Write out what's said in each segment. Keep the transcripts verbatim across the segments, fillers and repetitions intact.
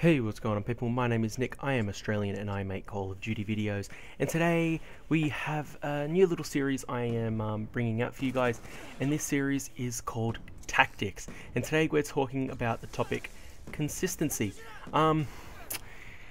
Hey, what's going on people? My name is Nick, I am Australian and I make Call of Duty videos, and today we have a new little series I am um, bringing out for you guys, and this series is called Tactics, and today we're talking about the topic consistency. Um,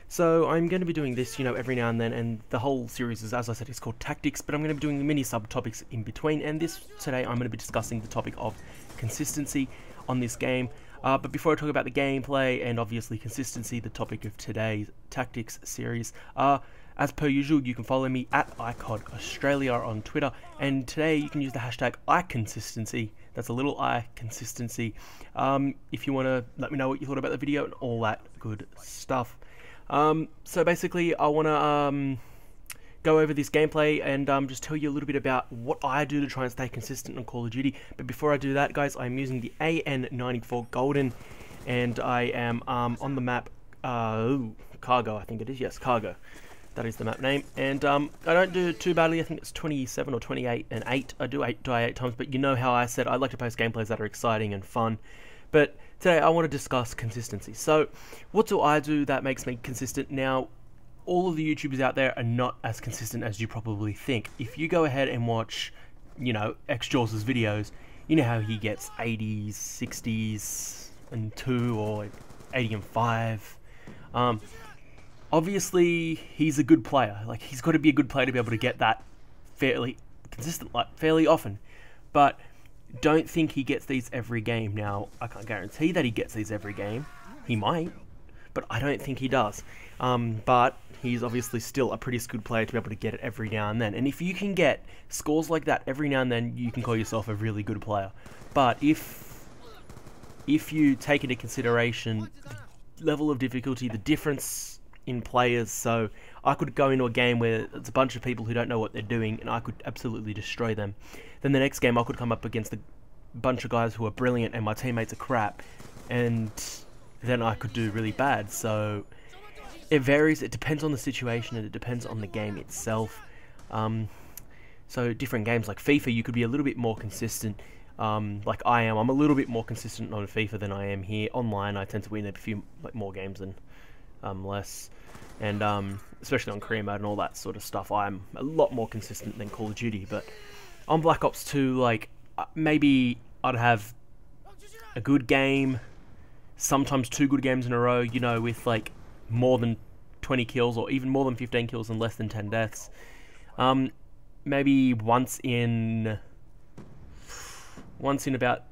so I'm going to be doing this, you know, every now and then, and the whole series is, as I said, it's called Tactics, but I'm going to be doing the mini subtopics in between, and this today I'm going to be discussing the topic of consistency on this game. Uh, but before I talk about the gameplay and obviously consistency, the topic of today's Tactics series, uh, as per usual, you can follow me at iCod Australia on Twitter, and today you can use the hashtag iConsistency, that's a little iConsistency, um, if you want to let me know what you thought about the video and all that good stuff. Um, so basically, I want to um, go over this gameplay and um, just tell you a little bit about what I do to try and stay consistent on Call of Duty. But before I do that, guys, I'm using the A N ninety-four Golden, and I am um, on the map uh, ooh, Cargo, I think it is. Yes, Cargo. That is the map name. And um, I don't do too badly. I think it's twenty-seven or twenty-eight and eight. I do eight, die eight times, but you know how I said I like to post gameplays that are exciting and fun. But today I want to discuss consistency. So what do I do that makes me consistent? Now, all of the YouTubers out there are not as consistent as you probably think. If you go ahead and watch, you know, xJawz's videos, you know how he gets eighties, sixties, and two, or eighty and five. Um, obviously, he's a good player. Like, he's got to be a good player to be able to get that fairly consistent, like, fairly often. But don't think he gets these every game. Now, I can't guarantee that he gets these every game. He might, but I don't think he does. Um, but he's obviously still a pretty good player to be able to get it every now and then. And if you can get scores like that every now and then, you can call yourself a really good player. But if if you take into consideration the level of difficulty, the difference in players, so I could go into a game where it's a bunch of people who don't know what they're doing, and I could absolutely destroy them. Then the next game I could come up against a bunch of guys who are brilliant and my teammates are crap, and then I could do really bad. So it varies, it depends on the situation, and it depends on the game itself. Um, so different games like FIFA, you could be a little bit more consistent, um, like I am. I'm a little bit more consistent on FIFA than I am here. Online, I tend to win a few like, more games than um, less, and um, especially on career mode and all that sort of stuff, I'm a lot more consistent than Call of Duty. But on Black Ops two, like, maybe I'd have a good game, sometimes two good games in a row, you know, with like more than twenty kills, or even more than fifteen kills and less than ten deaths. Um, maybe once in once in about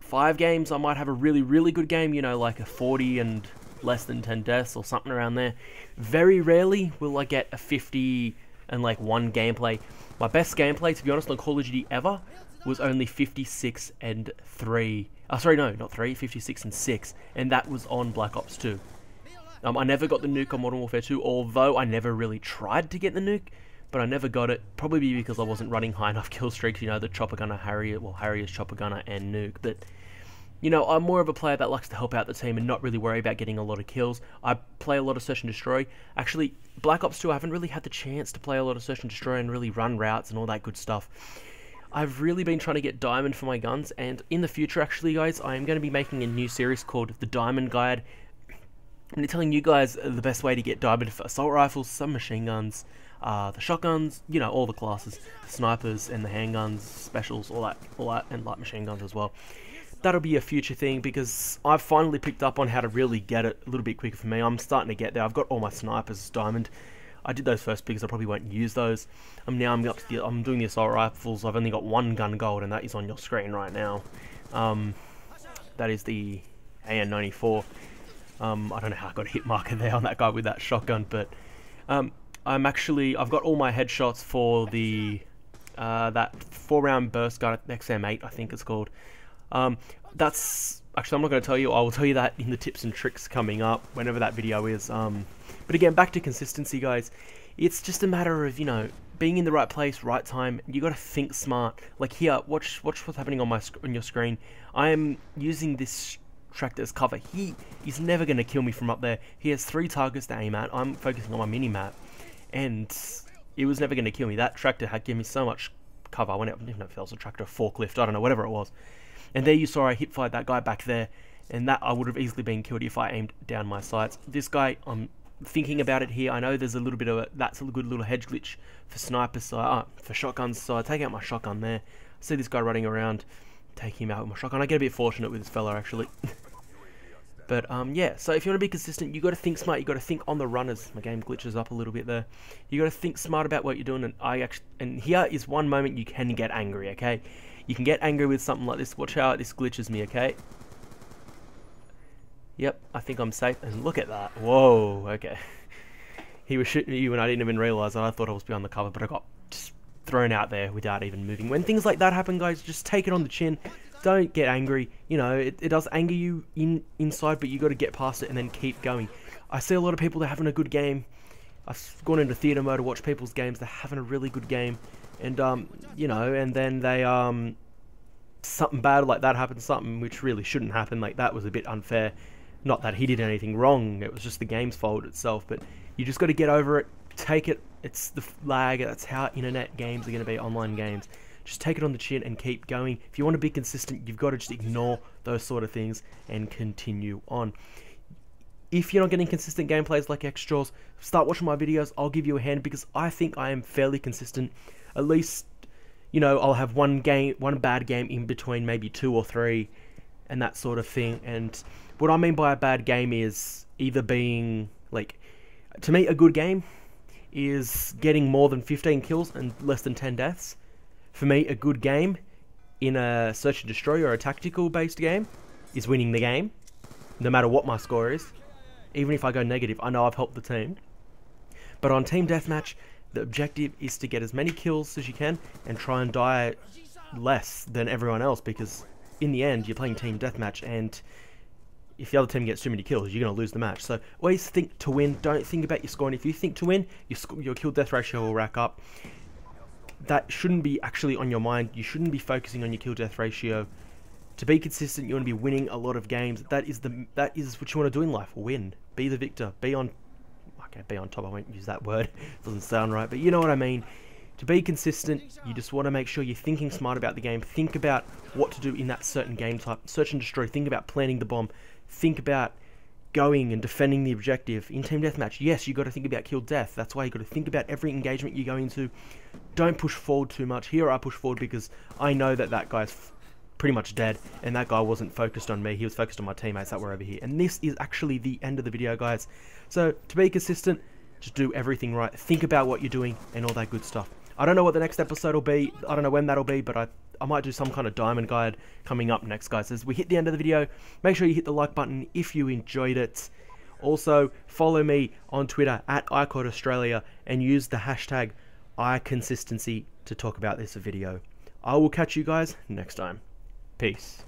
five games I might have a really really good game, you know, like a forty and less than ten deaths or something around there. Very rarely will I get a fifty and like one gameplay. My best gameplay, to be honest, on Call of Duty ever was only fifty-six and three. Oh, sorry, no, not three, fifty-six and six, and that was on Black Ops two. Um, I never got the nuke on Modern Warfare two, although I never really tried to get the nuke, but I never got it, probably because I wasn't running high enough kill streaks, you know, the chopper gunner, Harrier, well, Harrier's chopper gunner and nuke, but, you know, I'm more of a player that likes to help out the team and not really worry about getting a lot of kills. I play a lot of Search and Destroy. Actually, Black Ops two, I haven't really had the chance to play a lot of Search and Destroy and really run routes and all that good stuff. I've really been trying to get diamond for my guns, and in the future, actually, guys, I am going to be making a new series called The Diamond Guide. I'm going to be telling you guys the best way to get diamond for assault rifles, submachine guns, uh, the shotguns, you know, all the classes, the snipers and the handguns, specials, all that, all that, and light machine guns as well. That'll be a future thing, because I've finally picked up on how to really get it a little bit quicker for me. I'm starting to get there. I've got all my snipers diamond. I did those first because I probably won't use those. Um, now I'm up to the, I'm doing the assault rifles. I've only got one gun gold, and that is on your screen right now. Um, that is the A N ninety-four. Um, I don't know how I got a hit marker there on that guy with that shotgun, but um, I'm actually I've got all my headshots for the uh, that four round burst gun, X M eight, I think it's called. Um, that's actually I'm not going to tell you. I will tell you that in the tips and tricks coming up whenever that video is. Um, But again, back to consistency, guys. It's just a matter of, you know, being in the right place, right time. You got to think smart. Like here, watch, watch what's happening on my sc on your screen. I am using this tractor as cover. He is never going to kill me from up there. He has three targets to aim at. I'm focusing on my mini map, and it was never going to kill me. That tractor had given me so much cover. I went out, I don't even know if it was a tractor, a forklift, I don't know, whatever it was. And there you saw I hip fired that guy back there, and that I would have easily been killed if I aimed down my sights. This guy, I'm thinking about it here, I know there's a little bit of a, that's a good little hedge glitch for snipers, so uh, for shotguns, so I take out my shotgun there. I see this guy running around, take him out with my shotgun. I get a bit fortunate with this fella actually. But um, yeah, so if you want to be consistent, you got to think smart, you got to think on the run, as my game glitches up a little bit there. You got to think smart about what you're doing, and I actually, and here is one moment you can get angry, okay? You can get angry with something like this. Watch how this glitches me, okay? Yep, I think I'm safe, and look at that. Whoa, okay. He was shooting at you and I didn't even realise that. I thought I was behind the cover, but I got just thrown out there without even moving. When things like that happen, guys, just take it on the chin. Don't get angry. You know, it, it does anger you in inside, but you got to get past it and then keep going. I see a lot of people, they're having a good game. I've gone into theater mode to watch people's games. They're having a really good game, and um, you know, and then they um, something bad like that happens, something which really shouldn't happen. Like that was a bit unfair. Not that he did anything wrong. It was just the game's fault itself. But you just got to get over it. Take it. It's the lag. That's how internet games are going to be. Online games. Just take it on the chin and keep going. If you want to be consistent, you've got to just ignore those sort of things and continue on. If you're not getting consistent gameplays like xJawz, start watching my videos. I'll give you a hand because I think I am fairly consistent. At least, you know, I'll have one game, one bad game in between, maybe two or three, and that sort of thing. And what I mean by a bad game is either being, like, to me, a good game is getting more than fifteen kills and less than ten deaths. For me, a good game in a search and destroy or a tactical based game is winning the game, no matter what my score is. Even if I go negative, I know I've helped the team. But on Team Deathmatch, the objective is to get as many kills as you can and try and die less than everyone else, because in the end, you're playing Team Deathmatch, and if the other team gets too many kills, you're going to lose the match. So always think to win. Don't think about your score. And if you think to win, your, your kill death ratio will rack up. That shouldn't be actually on your mind. You shouldn't be focusing on your kill death ratio. To be consistent, you want to be winning a lot of games. That is the that is what you want to do in life. Win. Be the victor. Be on... Okay, be on top. I won't use that word. It doesn't sound right, but you know what I mean. To be consistent, you just want to make sure you're thinking smart about the game. Think about what to do in that certain game type. Search and destroy. Think about planting the bomb. Think about going and defending the objective. In Team Deathmatch, yes, you've got to think about kill death. That's why you've got to think about every engagement you go into. Don't push forward too much. Here I push forward because I know that that guy's pretty much dead, and that guy wasn't focused on me. He was focused on my teammates that were over here. And this is actually the end of the video, guys. So to be consistent, just do everything right. Think about what you're doing and all that good stuff. I don't know what the next episode will be. I don't know when that'll be, but I I might do some kind of diamond guide coming up next, guys. As we hit the end of the video, make sure you hit the like button if you enjoyed it. Also, follow me on Twitter at iCod Australia and use the hashtag iConsistency to talk about this video. I will catch you guys next time. Peace.